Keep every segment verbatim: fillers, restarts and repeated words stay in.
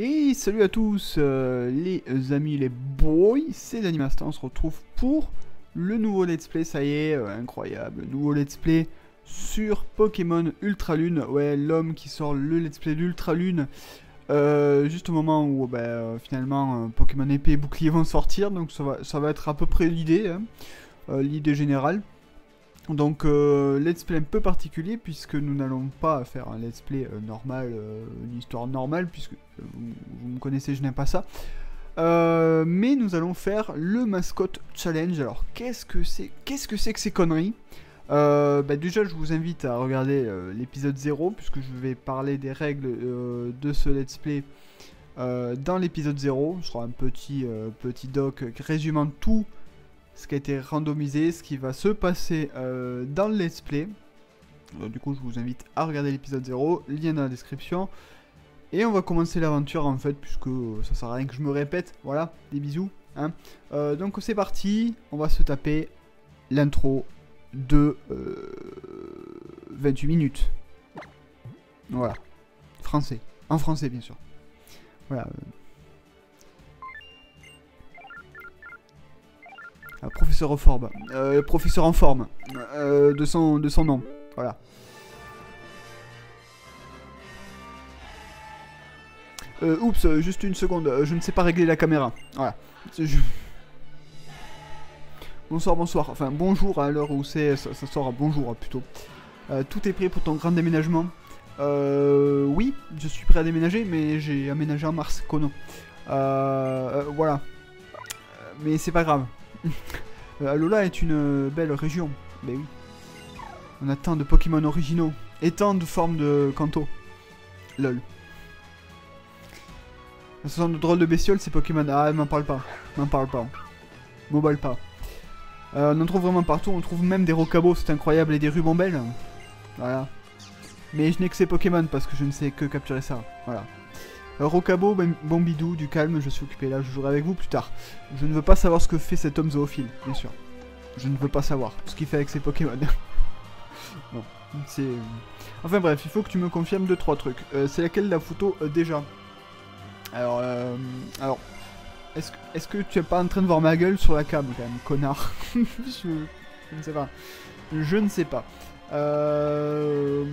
Et salut à tous euh, les amis, les boys, c'est DanyMasta, on se retrouve pour le nouveau let's play, ça y est, euh, incroyable, nouveau let's play sur Pokémon Ultra Lune. Ouais, l'homme qui sort le let's play d'Ultra Lune, euh, juste au moment où bah, euh, finalement euh, Pokémon Épée et Bouclier vont sortir, donc ça va, ça va être à peu près l'idée, hein, euh, l'idée générale. Donc euh, let's play un peu particulier puisque nous n'allons pas faire un let's play euh, normal, euh, une histoire normale puisque euh, vous, vous me connaissez, je n'aime pas ça. Euh, mais nous allons faire le Mascotte Challenge. Alors qu'est-ce que c'est qu'est-ce que c'est que ces conneries? euh, bah, Déjà je vous invite à regarder euh, l'épisode zéro puisque je vais parler des règles euh, de ce let's play euh, dans l'épisode zéro. Ce sera un petit, euh, petit doc résumant tout ce qui a été randomisé, ce qui va se passer euh, dans le let's play. Alors, du coup je vous invite à regarder l'épisode zéro, lien dans la description. Et on va commencer l'aventure en fait, puisque ça sert à rien que je me répète, voilà, des bisous. Hein. Euh, donc c'est parti, on va se taper l'intro de euh, vingt-huit minutes. Voilà, français, en français bien sûr. Voilà. Ah, professeur, Forbe. Euh, professeur en forme, euh, de, son, de son nom, voilà. Euh, oups, juste une seconde, je ne sais pas régler la caméra, voilà. Je... Bonsoir, bonsoir, enfin bonjour à l'heure où c'est, ça, ça sort à bonjour plutôt. Euh, tout est prêt pour ton grand déménagement? euh, Oui, je suis prêt à déménager, mais j'ai aménagé en mars, cono. Euh, euh, voilà, mais c'est pas grave. Alola est une belle région. Ben oui. On a tant de Pokémon originaux et tant de formes de Kanto. Lol. Ce sont de drôles de bestioles ces Pokémon. Ah, m'en parle pas. M'en parle pas. M'emballe pas. Euh, on en trouve vraiment partout. On trouve même des rocabots, c'est incroyable, et des rubambelles. Voilà. Mais je n'ai que ces Pokémon parce que je ne sais que capturer ça. Voilà. Rocabo, Bombidou, du calme, je suis occupé là, je jouerai avec vous plus tard. Je ne veux pas savoir ce que fait cet homme zoophile, bien sûr. Je ne veux pas savoir ce qu'il fait avec ses Pokémon. Bon, c'est... Enfin bref, il faut que tu me confirmes deux trois trucs. Euh, c'est laquelle la photo euh, déjà? Alors, euh... alors... Est-ce que, est-ce que tu es pas en train de voir ma gueule sur la cam, quand même, connard? je... je ne sais pas. Je ne sais pas. Euh,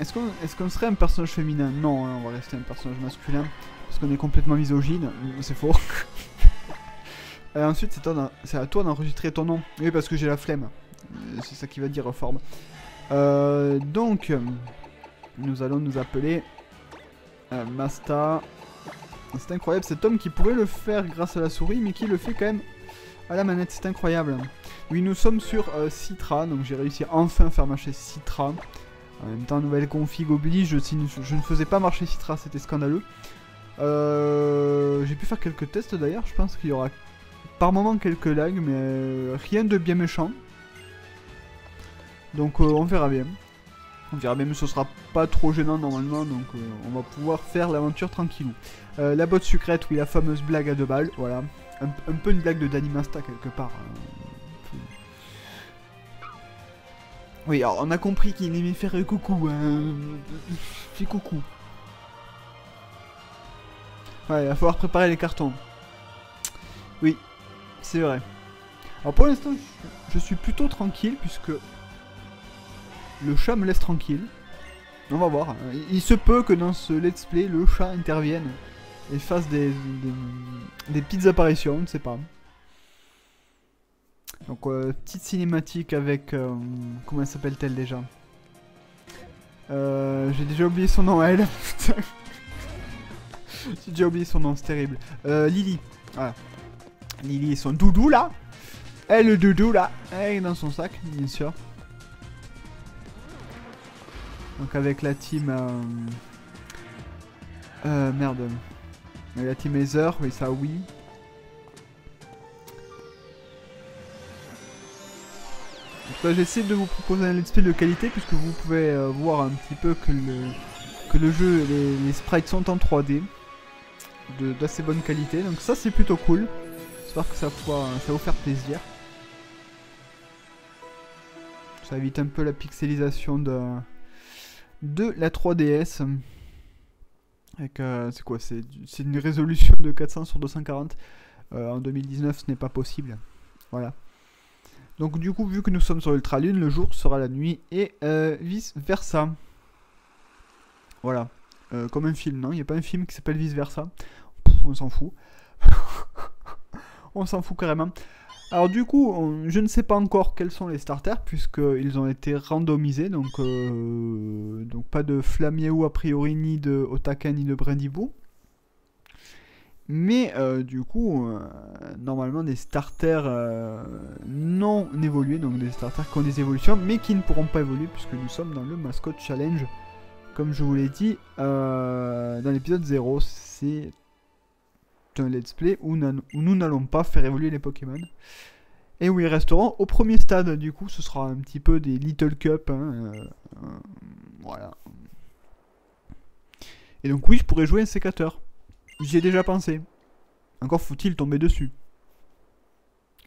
est-ce qu'on est-ce qu'on serait un personnage féminin? Non, hein, on va rester un personnage masculin parce qu'on est complètement misogyne, c'est faux. Et ensuite c'est à toi d'enregistrer ton nom. Oui, parce que j'ai la flemme. C'est ça qui va dire forme. Euh, donc nous allons nous appeler euh, Masta. C'est incroyable, cet homme qui pourrait le faire grâce à la souris mais qui le fait quand même à la manette, c'est incroyable. Oui, nous sommes sur euh, Citra, donc j'ai réussi à enfin faire marcher Citra. En même temps, nouvelle config oblige, si je, je ne faisais pas marcher Citra, c'était scandaleux. Euh, j'ai pu faire quelques tests d'ailleurs, je pense qu'il y aura par moment quelques lags, mais euh, rien de bien méchant. Donc euh, on verra bien. On verra bien, mais ce sera pas trop gênant normalement, donc euh, on va pouvoir faire l'aventure tranquillou. Euh, la botte sucrète, oui, la fameuse blague à deux balles, voilà. Un, un peu une blague de DanyMasta quelque part. Euh... Oui, alors on a compris qu'il aimait faire un coucou. Hein. Fais coucou. Ouais, il va falloir préparer les cartons. Oui, c'est vrai. Alors pour l'instant, je suis plutôt tranquille puisque le chat me laisse tranquille. On va voir. Il se peut que dans ce let's play, le chat intervienne. Et fasse des, des, des petites apparitions, on ne sait pas. Donc euh, petite cinématique avec... Euh, comment elle s'appelle-t-elle déjà? euh, J'ai déjà oublié son nom à elle. J'ai déjà oublié son nom, c'est terrible. euh, Lily, voilà. Lily et son doudou là. Elle le doudou là. Elle est dans son sac, bien sûr. Donc avec la team... Euh, euh, merde. La team Aether, oui, ça oui. J'essaie de vous proposer un let's play de qualité puisque vous pouvez euh, voir un petit peu que le, que le jeu, les, les sprites sont en trois D d'assez bonne qualité. Donc ça c'est plutôt cool. J'espère que ça va vous faire plaisir. Ça évite un peu la pixelisation de, de la trois D S. Euh, c'est quoi, c'est une résolution de quatre cents sur deux cent quarante. Euh, en deux mille dix-neuf, ce n'est pas possible. Voilà. Donc du coup, vu que nous sommes sur Ultra Lune, le jour sera la nuit et euh, vice versa. Voilà. Euh, comme un film, non? Il n'y a pas un film qui s'appelle vice versa? Pff, on s'en fout. On s'en fout carrément. Alors du coup, on, je ne sais pas encore quels sont les starters, puisqu'ils ont été randomisés, donc, euh, donc pas de Flameau a priori, ni de Otaka, ni de Brindibou. Mais euh, du coup, euh, normalement des starters euh, non évolués, donc des starters qui ont des évolutions, mais qui ne pourront pas évoluer, puisque nous sommes dans le Mascotte Challenge, comme je vous l'ai dit, euh, dans l'épisode zéro, c'est... un let's play où nous n'allons pas faire évoluer les Pokémon et où ils resteront au premier stade. Du coup, ce sera un petit peu des Little Cup, hein, euh, euh, voilà. Et donc oui, je pourrais jouer un sécateur, j'y ai déjà pensé, encore faut-il tomber dessus.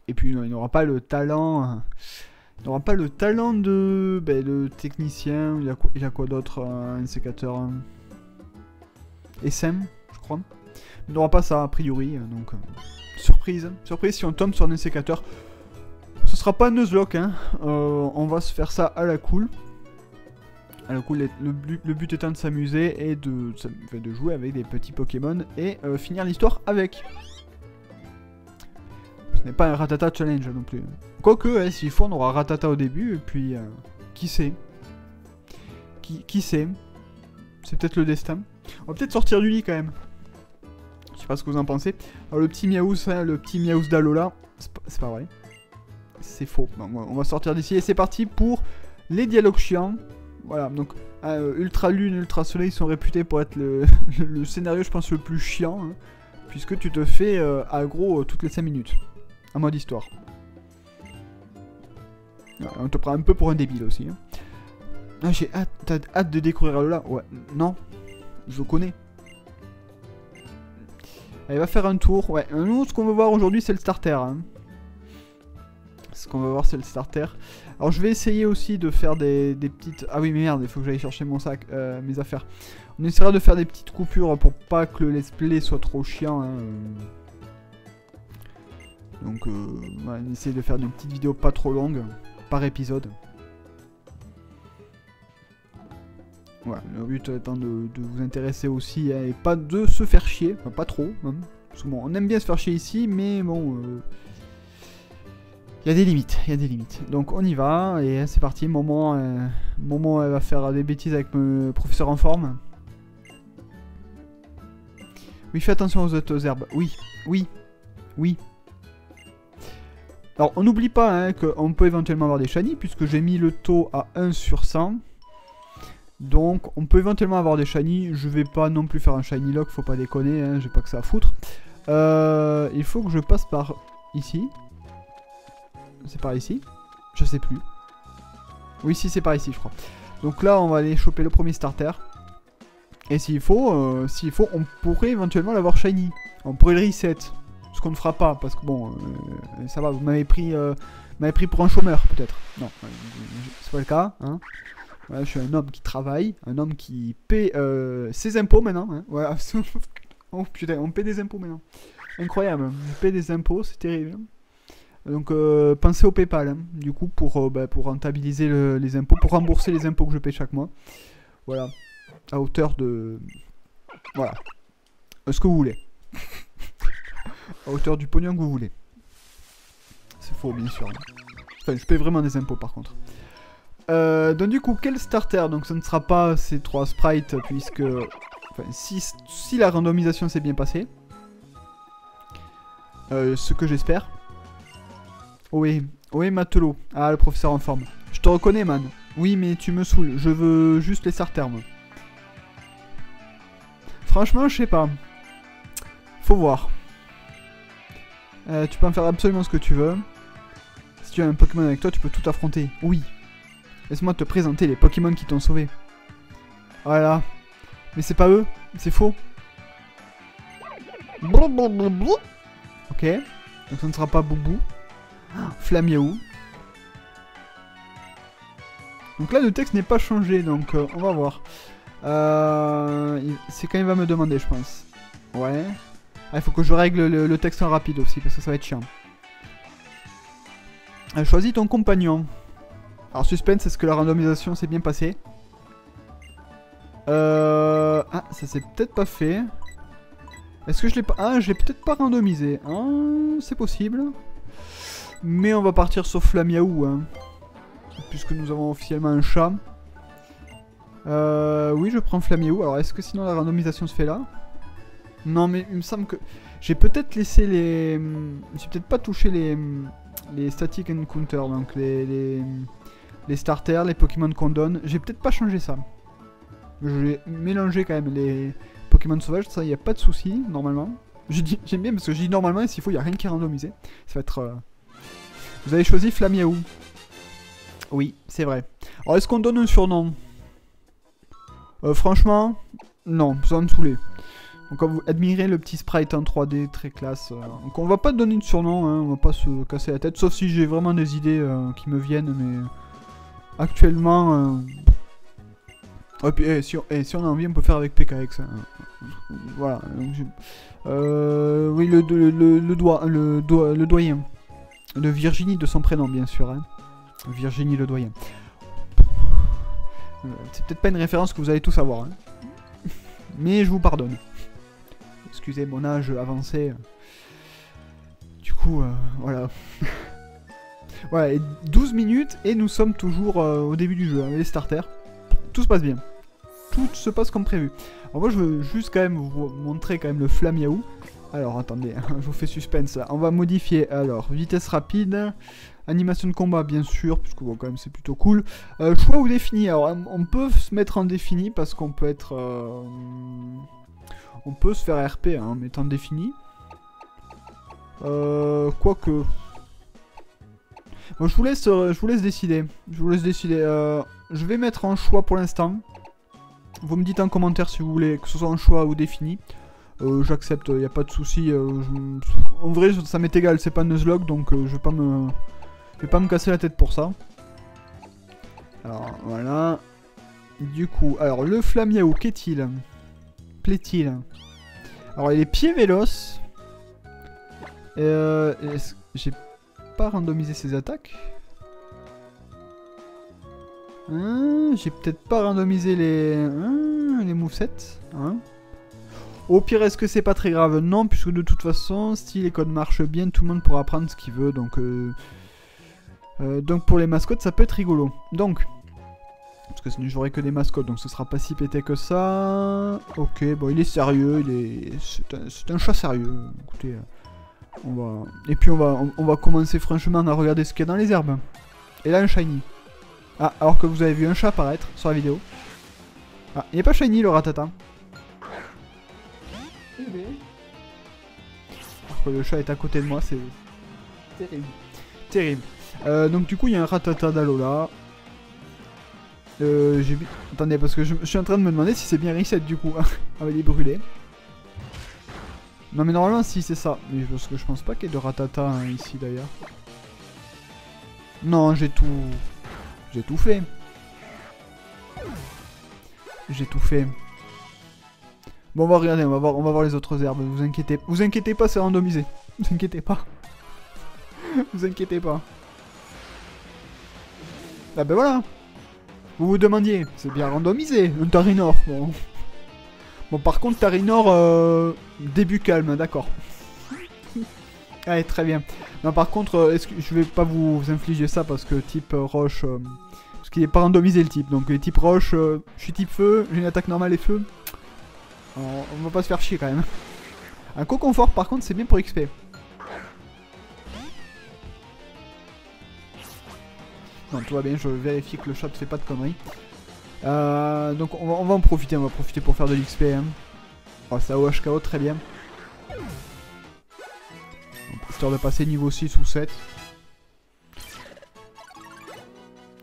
Et puis non, il n'aura pas le talent, il n'aura pas le talent de ben, le technicien. Il y a quoi, il y a quoi d'autre, euh, un sécateur euh, S M je crois. Il n'aura pas ça a priori, donc euh, surprise, surprise si on tombe sur un sécateur. Ce sera pas Nuzlocke, hein. euh, on va se faire ça à la cool. À la cool, le but, le but étant de s'amuser et de, de jouer avec des petits Pokémon et euh, finir l'histoire avec. Ce n'est pas un Ratata Challenge non plus. Quoique, hein, s'il faut, on aura Ratata au début, et puis euh, qui sait? Qui, qui sait? C'est peut-être le destin. On va peut-être sortir du lit quand même. Je sais pas ce que vous en pensez. Alors le petit miaouz, hein, le petit miaouz d'Alola, c'est pas, pas vrai. C'est faux. Bon, on va sortir d'ici et c'est parti pour les dialogues chiants. Voilà, donc euh, Ultra Lune, Ultra Soleil sont réputés pour être le, le scénario, je pense, le plus chiant. Hein, puisque tu te fais euh, aggro euh, toutes les cinq minutes. En mode histoire. Ouais, on te prend un peu pour un débile aussi. Hein. Ah, j'ai hâte, t'as hâte de découvrir Alola. Ouais, non, je connais. Elle va faire un tour, ouais, nous ce qu'on veut voir aujourd'hui c'est le starter, hein. Ce qu'on va voir c'est le starter. Alors je vais essayer aussi de faire des, des petites... Ah oui mais merde, il faut que j'aille chercher mon sac, euh, mes affaires. On essaiera de faire des petites coupures pour pas que le let's play soit trop chiant, hein. Donc euh, ouais, on essaie de faire des petites vidéos pas trop longues, par épisode. Voilà, le but étant de, de vous intéresser aussi, hein, et pas de se faire chier, enfin, pas trop, hein, parce que bon, on aime bien se faire chier ici, mais bon, il euh, y a des limites, il y a des limites. Donc on y va, et c'est parti, moment, euh, moment elle va faire des bêtises avec mon professeur en forme. Oui, fais attention aux autres herbes, oui, oui, oui. Alors on n'oublie pas, hein, qu'on peut éventuellement avoir des shiny, puisque j'ai mis le taux à un sur cent. Donc on peut éventuellement avoir des shiny, je vais pas non plus faire un shiny lock, faut pas déconner, hein, j'ai pas que ça à foutre. Euh, il faut que je passe par ici. C'est par ici? Je sais plus. Oui si c'est par ici je crois. Donc là on va aller choper le premier starter. Et s'il faut, euh, s'il faut, on pourrait éventuellement l'avoir shiny. On pourrait le reset. Ce qu'on ne fera pas, parce que bon, euh, ça va, vous m'avez pris, euh, m'avez pris pour un chômeur peut-être. Non, c'est pas le cas, hein. Ouais, je suis un homme qui travaille, un homme qui paie euh, ses impôts maintenant. Hein. Ouais, oh putain, on paie des impôts maintenant. Incroyable, on paie des impôts, c'est terrible. Donc euh, pensez au PayPal, hein, du coup, pour, euh, bah, pour rentabiliser le, les impôts, pour rembourser les impôts que je paie chaque mois. Voilà, à hauteur de... Voilà, euh, ce que vous voulez. À hauteur du pognon que vous voulez. C'est faux, bien sûr. Hein. Enfin, je paie vraiment des impôts par contre. Euh, donc du coup, quel starter? Donc ce ne sera pas ces trois sprites, puisque... Enfin, si, si la randomisation s'est bien passée. Euh, ce que j'espère. Ohé, ohé Matelot. Ah, le professeur en forme. Je te reconnais, man. Oui, mais tu me saoules. Je veux juste les starters, moi. Franchement, je sais pas. Faut voir. Euh, tu peux en faire absolument ce que tu veux. Si tu as un Pokémon avec toi, tu peux tout affronter. Oui. Laisse-moi te présenter les Pokémon qui t'ont sauvé. Voilà. Mais c'est pas eux, c'est faux. Ok. Donc ça ne sera pas Boubou. Ah, Flamiaou. Donc là le texte n'est pas changé, donc euh, on va voir. Euh, c'est quand il va me demander, je pense. Ouais. Ah, il faut que je règle le, le texte en rapide aussi, parce que ça va être chiant. Euh, choisis ton compagnon. Alors, suspense, est-ce que la randomisation s'est bien passée? Euh... Ah, ça s'est peut-être pas fait. Est-ce que je l'ai pas... Ah, je l'ai peut-être pas randomisé. Hein, c'est possible. Mais on va partir sur Flamiaou, hein. Puisque nous avons officiellement un chat. Euh... Oui, je prends Flamiaou. Alors, est-ce que sinon la randomisation se fait là? Non, mais il me semble que... J'ai peut-être laissé les... J'ai peut-être pas touché les... Les Static Encounters, donc les... Les, les starters, les Pokémon qu'on donne. J'ai peut-être pas changé ça. J'ai mélangé quand même les Pokémon sauvages, ça, il n'y a pas de souci normalement. J'aime bien parce que je dis normalement, et s'il faut, il n'y a rien qui est randomisé. Ça va être... Euh... Vous avez choisi Flamiaou. Oui, c'est vrai. Alors, est-ce qu'on donne un surnom? euh, Franchement, non, ça va me saouler. Donc, quand vous admirez le petit sprite en trois D, très classe. Euh... Donc, on va pas donner de surnom, hein, on va pas se casser la tête, sauf si j'ai vraiment des idées euh, qui me viennent, mais... Actuellement... Euh... Et puis, et si, on, et si on a envie, on peut faire avec P K X. Hein. Voilà. Donc, euh, oui, le, le, le, le, doigt, le, doigt, le doyen. De Virginie, de son prénom, bien sûr. Hein. Virginie le doyen. C'est peut-être pas une référence que vous allez tout savoir. Hein. Mais je vous pardonne. Excusez mon âge avancé. Du coup, euh, voilà. Voilà, et douze minutes et nous sommes toujours euh, au début du jeu, hein, les starters. Tout se passe bien. Tout se passe comme prévu. Alors moi je veux juste quand même vous montrer quand même le Flamiaou. Alors attendez, je vous fais suspense là. On va modifier alors vitesse rapide, animation de combat bien sûr, puisque bon quand même c'est plutôt cool. Euh, choix ou défini. Alors on peut se mettre en défini parce qu'on peut être... Euh, on peut se faire R P hein, en mettant défini. Euh, Quoique... Bon, je vous laisse, je vous laisse décider. Je vous laisse décider. Euh, je vais mettre en choix pour l'instant. Vous me dites en commentaire si vous voulez que ce soit en choix ou défini. Euh, J'accepte, il n'y a pas de souci. Euh, je... En vrai, ça m'est égal. C'est pas Nuzlocke, donc euh, je vais pas me, je vais pas me casser la tête pour ça. Alors voilà. Du coup, alors le Flamiaou, qu'est-il? Plaît-il? Alors il est pied véloce. Euh, J'ai pas randomiser ses attaques. Hein, j'ai peut-être pas randomisé les hein, les movesets. Hein. Au pire, est-ce que c'est pas très grave? Non, puisque de toute façon, si les codes marchent bien, tout le monde pourra apprendre ce qu'il veut. Donc, euh, euh, donc pour les mascottes, ça peut être rigolo. Donc, parce que sinon j'aurai que des mascottes, donc ce sera pas si pété que ça. Ok, bon, il est sérieux, il est c'est un, un chat sérieux. Écoutez. On va... Et puis on va, on, on va commencer franchement à regarder ce qu'il y a dans les herbes. Et là un shiny. Ah, alors que vous avez vu un chat apparaître sur la vidéo. Ah, il n'est pas shiny le ratata. Alors que le chat est à côté de moi, c'est... Terrible. Terrible. Euh, donc du coup il y a un ratata d'Alola. Euh, j'ai... Attendez, parce que je, je suis en train de me demander si c'est bien reset du coup. Ah, il est brûlé. Non mais normalement si c'est ça, mais parce que je pense pas qu'il y ait de ratata hein, ici d'ailleurs. Non, j'ai tout... J'ai tout fait. J'ai tout fait. Bon, on va regarder, on va voir, on va voir les autres herbes, vous inquiétez, vous inquiétez pas, c'est randomisé. Vous inquiétez pas. Vous inquiétez pas. Ah ben voilà. Vous vous demandiez, c'est bien randomisé, un Tarinor, bon. Bon, par contre, Tarinor, euh, début calme, d'accord. Allez, très bien. Non, par contre, est-ce que je vais pas vous, vous infliger ça parce que type euh, roche. Euh, parce qu'il est pas randomisé le type. Donc, les types roche, euh, je suis type feu, j'ai une attaque normale et feu. Alors, on va pas se faire chier quand même. Un coconfort, par contre, c'est bien pour X P. Non, tout va bien, je vérifie que le chat ne fait pas de conneries. Euh, donc on va, on va en profiter, on va profiter pour faire de l'X P. Hein. Oh, ça O H K O, très bien. Histoire de passer niveau six ou sept.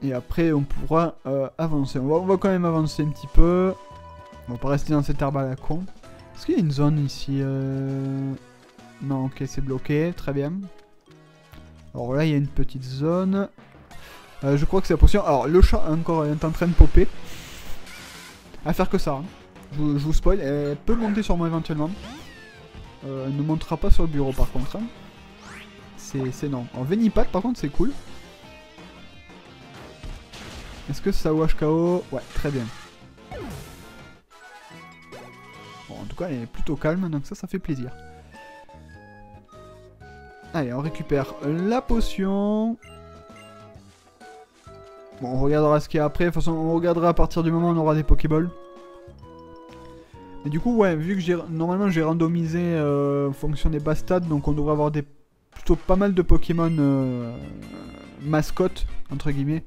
Et après on pourra euh, avancer. On va, on va quand même avancer un petit peu. On va pas rester dans cette herbe à la con. Est-ce qu'il y a une zone ici euh... Non, ok, c'est bloqué, très bien. Alors là il y a une petite zone. Euh, je crois que c'est la potion. Alors le chat encore est en train de popper. à faire que ça. Hein. Je, je vous spoil, elle peut monter sur moi éventuellement. Euh, elle ne montera pas sur le bureau par contre. Hein. C'est non. En Venipat par contre c'est cool. Est-ce que ça wash K O? Ouais, très bien. Bon, en tout cas elle est plutôt calme, donc ça ça fait plaisir. Allez, on récupère la potion. Bon, on regardera ce qu'il y a après. De toute façon, on regardera à partir du moment où on aura des Pokéballs. Et du coup, ouais, vu que j'ai normalement j'ai randomisé euh, en fonction des bas stats, donc on devrait avoir des plutôt pas mal de Pokémon euh, mascottes entre guillemets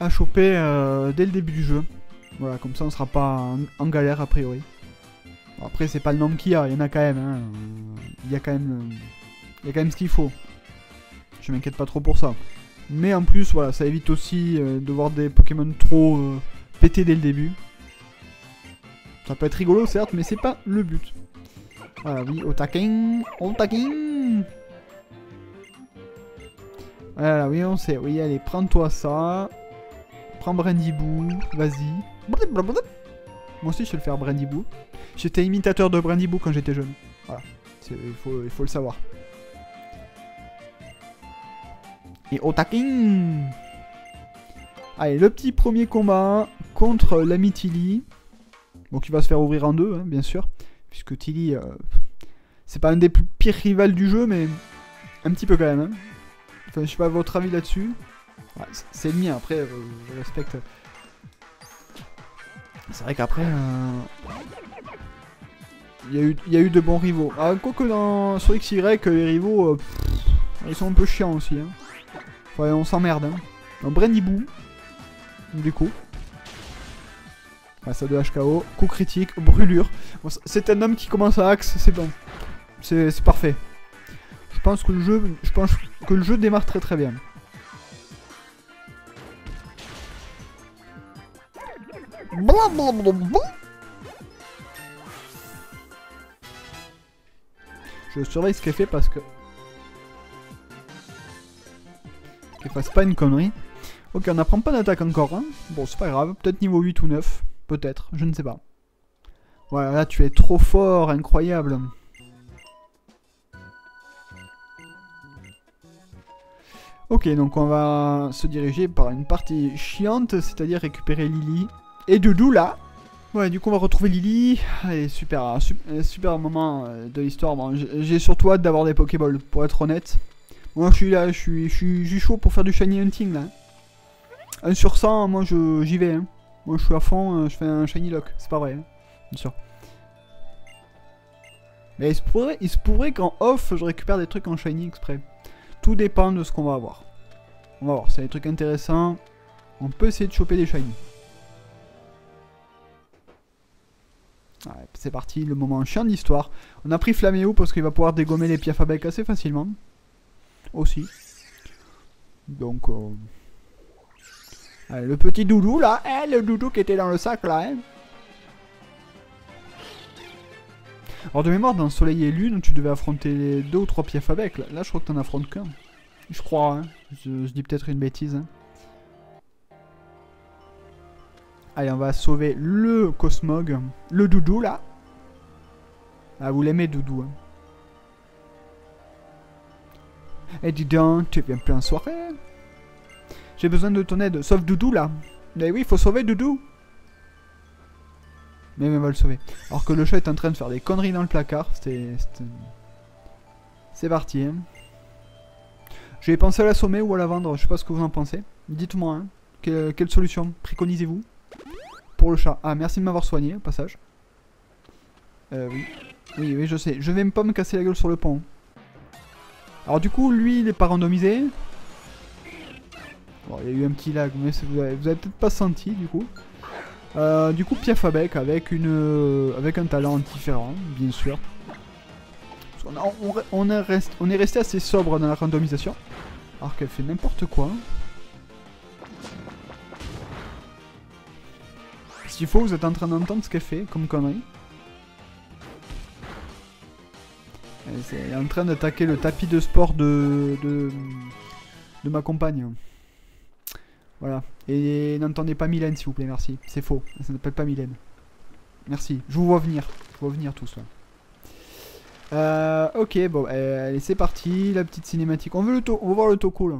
à choper euh, dès le début du jeu. Voilà, comme ça on sera pas en, en galère a priori. Bon, après, c'est pas le nombre qu'il y a, il y en a quand même. Hein. Il y a quand même, il y a quand même ce qu'il faut. Je m'inquiète pas trop pour ça. Mais en plus, voilà, ça évite aussi euh, de voir des Pokémon trop euh, pétés dès le début. Ça peut être rigolo, certes, mais c'est pas le but. Voilà, oui, au taquin, au taquin. Voilà, oui, on sait. Oui, allez, prends-toi ça. Prends Brandibou, vas-y. Moi aussi, je sais le faire, Brandibou. J'étais imitateur de Brandibou quand j'étais jeune. Voilà, il faut, il faut le savoir. Et au taquin. Allez, le petit premier combat contre l'ami Tilly. Donc il va se faire ouvrir en deux, hein, bien sûr. Puisque Tilly, euh, c'est pas un des plus pires rivales du jeu, mais un petit peu quand même. Hein. Enfin, je sais pas votre avis là-dessus. Ouais, c'est le mien, après, euh, je respecte. C'est vrai qu'après, il euh, y, a eu, y a eu de bons rivaux. Ah, quoique dans sur X Y, les rivaux, euh, pff, ils sont un peu chiants aussi. Hein. Enfin, on s'emmerde. Hein. Donc Brandibou, du coup. Ah, ça de H K O, coup critique, brûlure. Bon, c'est un homme qui commence à axe, c'est bon. C'est parfait. Je pense que le jeu. Je pense que le jeu démarre très très bien. Je surveille ce qu'elle fait parce que. Qu'elle fasse pas une connerie. Ok, on n'apprend pas d'attaque encore. Hein. Bon, c'est pas grave, peut-être niveau huit ou neuf. Peut-être, je ne sais pas. Voilà, là tu es trop fort, incroyable. Ok, donc on va se diriger par une partie chiante, c'est-à-dire récupérer Lily. Et Doudou là. Ouais, du coup on va retrouver Lily. Allez, super, super, super moment de l'histoire. Bon, j'ai surtout hâte d'avoir des Pokéballs, pour être honnête. Moi je suis là, je suis, je suis, je suis chaud pour faire du shiny hunting là. un sur cent, moi j'y vais. Hein. Moi je suis à fond, je fais un shiny lock, c'est pas vrai, hein, bien sûr. Mais il se pourrait, il se pourrait qu'en off je récupère des trucs en shiny exprès. Tout dépend de ce qu'on va avoir. On va voir, c'est des trucs intéressants. On peut essayer de choper des shiny. Ouais, c'est parti, le moment chiant de l'histoire. On a pris Flaméo parce qu'il va pouvoir dégommer les piaf à bec assez facilement. Aussi. Donc... Euh... Allez, le petit doudou là, hein, le doudou qui était dans le sac là. Hein. Alors de mémoire, dans Soleil et Lune, tu devais affronter les deux ou trois piefs avec. Là, là je crois que t'en affrontes qu'un. Je crois, hein. je, je dis peut-être une bêtise. Hein. Allez, on va sauver le Cosmog, le doudou là. Ah, vous l'aimez doudou. Hein. Eh dis donc, tu viens plus en soirée. J'ai besoin de ton aide, sauve Doudou là. Mais oui, il faut sauver Doudou. Mais, mais on va le sauver. Alors que le chat est en train de faire des conneries dans le placard. C'était... C'est parti. Hein. J'ai pensé à l'assommer ou à la vendre, je sais pas ce que vous en pensez. Dites-moi, hein, que, quelle solution préconisez-vous pour le chat? Ah, merci de m'avoir soigné, au passage. Euh, oui. oui, oui, je sais. Je vais pas me casser la gueule sur le pont. Alors du coup, lui, il est pas randomisé. Bon, il y a eu un petit lag, mais vous avez, vous avez peut-être pas senti du coup. Euh, du coup, piaf à bec avec une, euh, avec un talent différent, bien sûr. On, a, on, on, a rest, on est resté assez sobre dans la randomisation, alors qu'elle fait n'importe quoi. S'il faut, vous êtes en train d'entendre ce qu'elle fait comme connerie. Elle est en train d'attaquer le tapis de sport de, de, de ma compagne. Voilà. Et n'entendez pas Mylène, s'il vous plaît, merci. C'est faux, ça n'appelle pas Mylène. Merci, je vous vois venir. Je vous vois venir tous, là. Euh, ok, bon, euh, allez, c'est parti. La petite cinématique. On veut le to on va voir le Toco, là.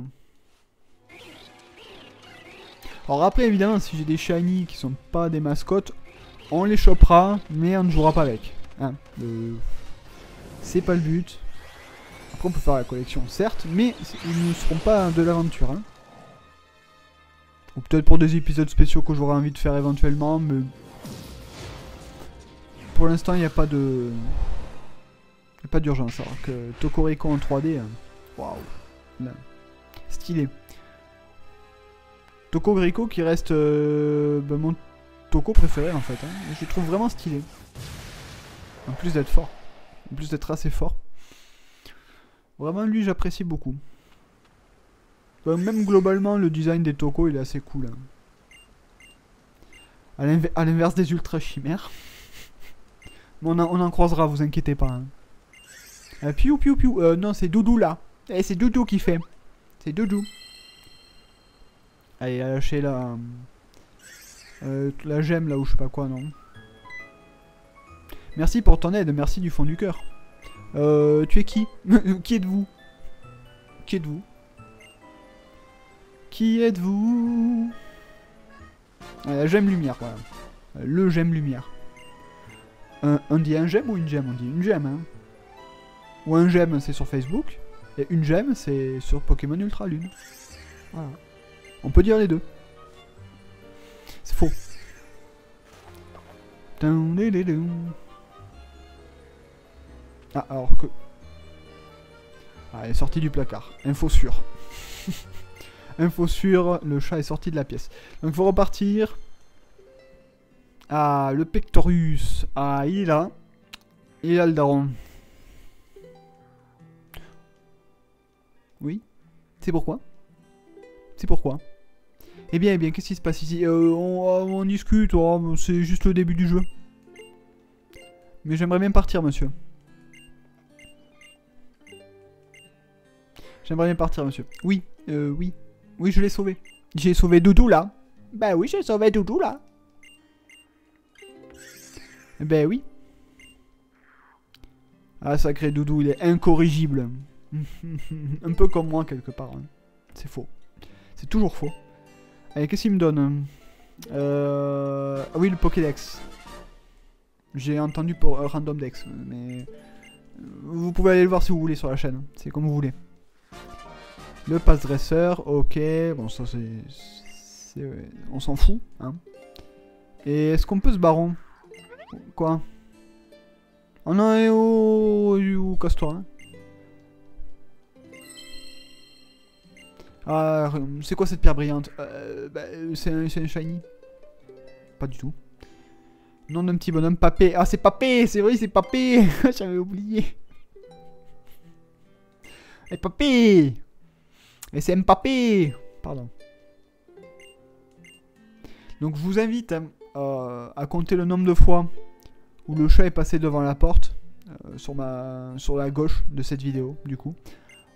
Alors après, évidemment, si j'ai des shiny qui sont pas des mascottes, on les chopera, mais on ne jouera pas avec. Hein, euh, c'est pas le but. Après, on peut faire la collection, certes, mais ils ne seront pas de l'aventure. Hein. Ou peut-être pour des épisodes spéciaux que j'aurais envie de faire éventuellement, mais... Pour l'instant, il n'y a pas de... Y a pas d'urgence, alors que Tokoriko en trois D... Waouh, stylé. Tokoriko qui reste euh, ben mon Toko préféré en fait. Hein. Je le trouve vraiment stylé. En plus d'être fort. En plus d'être assez fort. Vraiment, lui, j'apprécie beaucoup. Ben, même globalement, le design des Toko, il est assez cool. Hein. À l'inverse des Ultra Chimères. On, a, on en croisera, vous inquiétez pas. Hein. Euh, piou piou piou. Euh, non, c'est Doudou là. Eh, c'est Doudou qui fait. C'est Doudou. Allez, il a lâché la... Euh, la gemme là ou je sais pas quoi, non. Merci pour ton aide, merci du fond du cœur. Euh, tu es qui? Qui êtes-vous? Qui êtes-vous? Qui êtes-vous? euh, La gemme lumière, voilà. Euh, le gemme lumière. Un, on dit un gemme ou une gemme? On dit une gemme, hein. Ou un gemme, c'est sur Facebook. Et une gemme, c'est sur Pokémon Ultra Lune. Voilà. On peut dire les deux. C'est faux. Ah, alors que... Ah, elle est sortie du placard. Info sûre. Info sûre, le chat est sorti de la pièce. Donc il faut repartir. Ah, le Pectorus. Ah, il est là. Il est là, le daron. Oui. C'est pourquoi? C'est pourquoi? Eh bien, eh bien, qu'est-ce qui se passe ici? euh, on, on discute, oh, c'est juste le début du jeu. Mais j'aimerais bien partir, monsieur. J'aimerais bien partir, monsieur. Oui, euh, oui. Oui, je l'ai sauvé. J'ai sauvé Doudou, là. Ben oui, j'ai sauvé Doudou, là. Ben oui. Ah, sacré Doudou, il est incorrigible. Un peu comme moi, quelque part. Hein. C'est faux. C'est toujours faux. Allez, qu'est-ce qu'il me donne? euh... Ah oui, le Pokédex. J'ai entendu pour euh, Random Dex, mais... Vous pouvez aller le voir si vous voulez sur la chaîne, c'est comme vous voulez. Le Pass Dresseur, ok, bon ça c'est... On s'en fout, hein. Et est-ce qu'on peut se baron? Quoi? Oh non, et oh, oh casse-toi, hein. Ah, c'est quoi cette pierre brillante? euh, bah, C'est un, un shiny. Pas du tout. Nom d'un petit bonhomme, Papé. Ah, c'est Papé, c'est vrai, c'est Papé. J'avais oublié. Et Papé. Et c'est Papé. Pardon. Donc, je vous invite hein, euh, à compter le nombre de fois où le chat est passé devant la porte. Euh, sur, ma... sur la gauche de cette vidéo, du coup.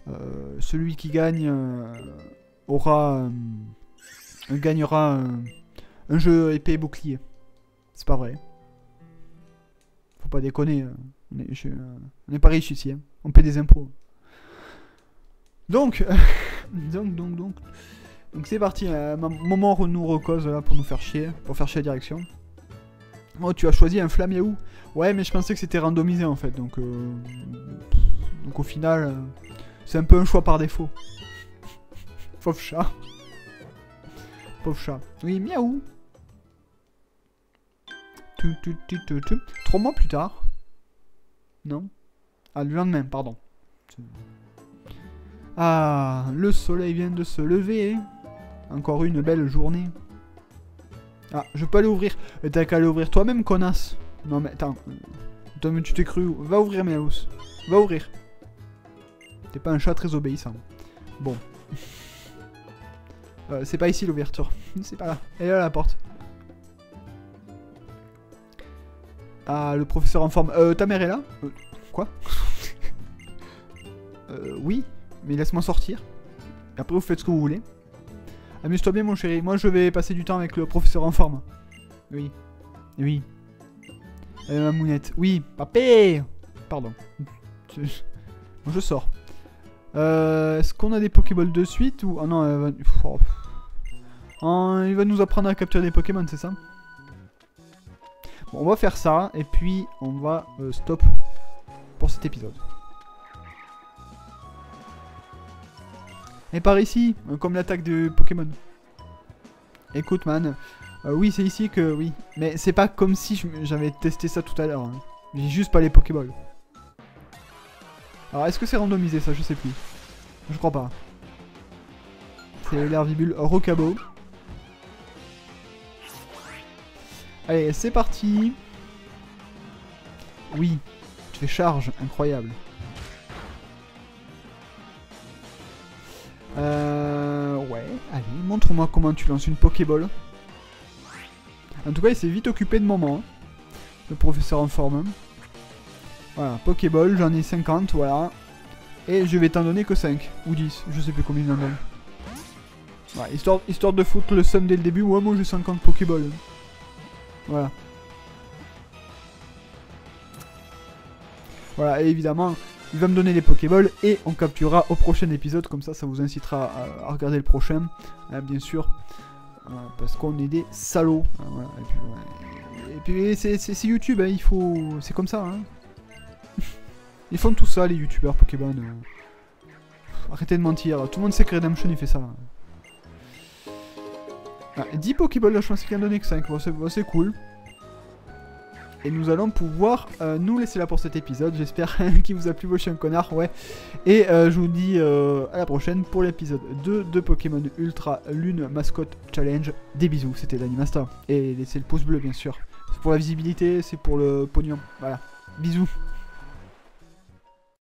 Euh, celui qui gagne euh, aura euh, gagnera euh, un jeu épée et bouclier. C'est pas vrai. Faut pas déconner. Euh, on est, je, euh, on est pas riche ici. Hein. On paie des impôts. Donc, donc, donc, donc, donc c'est parti. Euh, moment nous recose là pour nous faire chier, pour faire chier la direction. Oh, tu as choisi un flamme yaou. Ouais, mais je pensais que c'était randomisé en fait. Donc, euh, donc au final. Euh, C'est un peu un choix par défaut. Pauvre chat. Pauvre chat. Oui, miaou. Tu, tu, tu, tu, tu. Trois mois plus tard. Non. Ah, le lendemain, pardon. Ah, le soleil vient de se lever. Encore une belle journée. Ah, je peux aller ouvrir. T'as qu'à aller ouvrir toi-même, connasse. Non, mais attends. Tu t'es cru. Va ouvrir, miaou. Va ouvrir. T'es pas un chat très obéissant. Bon. euh, c'est pas ici l'ouverture. C'est pas là. Elle est là la porte. Ah, le professeur en forme. Euh, ta mère est là? euh, Quoi? euh, Oui, mais laisse-moi sortir. Après, vous faites ce que vous voulez. Amuse-toi bien mon chéri. Moi je vais passer du temps avec le professeur en forme. Oui. Oui. Euh, ma mounette. Oui. Papé. Pardon. Bon, je sors. Euh, Est-ce qu'on a des Pokéballs de suite ou... Ah non, euh... oh. Oh, il va nous apprendre à capturer des Pokémon, c'est ça? Bon, on va faire ça et puis on va euh, stop pour cet épisode. Et par ici, euh, comme l'attaque de Pokémon. Écoute man, euh, oui c'est ici que... oui. Mais c'est pas comme si j'avais testé ça tout à l'heure. Hein. J'ai juste pas les Pokéballs. Alors est-ce que c'est randomisé ça? Je sais plus. Je crois pas. C'est l'herbibule Rocabo. Allez, c'est parti. Oui, tu fais charge, incroyable. Euh... Ouais, allez, montre-moi comment tu lances une Pokéball. En tout cas, il s'est vite occupé de moment, hein, le professeur en forme. Voilà, Pokéball, j'en ai cinquante, voilà. Et je vais t'en donner que cinq, ou dix, je sais plus combien il en donne. Ouais, histoire, histoire de foutre le somme dès le début, ouais, moi j'ai cinquante Pokéballs. Voilà. Voilà, et évidemment, il va me donner les Pokéballs et on capturera au prochain épisode. Comme ça, ça vous incitera à, à regarder le prochain, hein, bien sûr. Euh, parce qu'on est des salauds. Hein, voilà. Et puis, ouais. puis c'est YouTube, hein, il faut... c'est comme ça. Hein. Ils font tout ça, les youtubeurs Pokémon. Euh... Arrêtez de mentir. Tout le monde sait que Redemption, il fait ça. Hein. Ah, dix Pokéballs, là je pense qu'il en donnait que cinq, bon, c'est cool. Et nous allons pouvoir euh, nous laisser là pour cet épisode, j'espère qu'il vous a plu, vos chiens connards, ouais. Et euh, je vous dis euh, à la prochaine pour l'épisode deux de Pokémon Ultra Lune Mascotte Challenge. Des bisous, c'était DanyMasta. Et laissez le pouce bleu bien sûr. C'est pour la visibilité, c'est pour le pognon, voilà. Bisous.